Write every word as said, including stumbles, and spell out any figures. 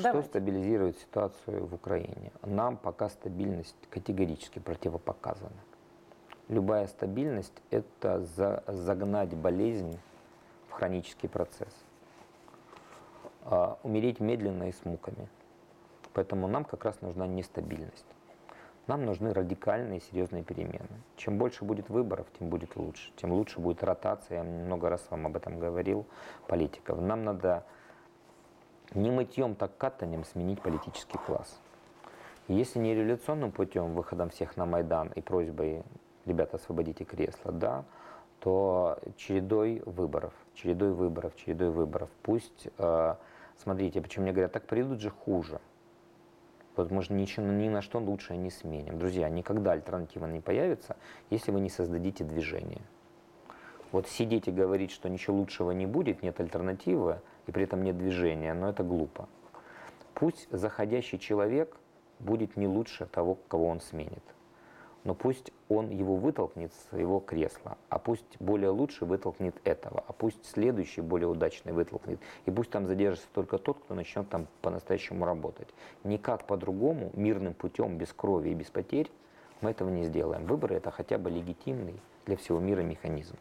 Давайте. Что стабилизирует ситуацию в Украине? Нам пока стабильность категорически противопоказана. Любая стабильность – это за, загнать болезнь в хронический процесс. А, умереть медленно и с муками. Поэтому нам как раз нужна нестабильность. Нам нужны радикальные серьезные перемены. Чем больше будет выборов, тем будет лучше. Тем лучше будет ротация. Я много раз вам об этом говорил, политиков. Нам надо не мытьем, так катанием сменить политический класс. Если не революционным путем, выходом всех на Майдан и просьбой «ребята, освободите кресло», да, то чередой выборов, чередой выборов, чередой выборов. Пусть, э, смотрите, почему мне говорят, так придут же хуже. Вот мы же ничего, ни на что лучшее не сменим. Друзья, никогда альтернатива не появится, если вы не создадите движение. Вот сидеть и говорить, что ничего лучшего не будет, нет альтернативы, и при этом нет движения, но это глупо. Пусть заходящий человек будет не лучше того, кого он сменит. Но пусть он его вытолкнет с своего кресла, а пусть более лучше вытолкнет этого, а пусть следующий более удачный вытолкнет. И пусть там задержится только тот, кто начнет там по-настоящему работать. Никак по-другому, мирным путем, без крови и без потерь мы этого не сделаем. Выборы – это хотя бы легитимный для всего мира механизм.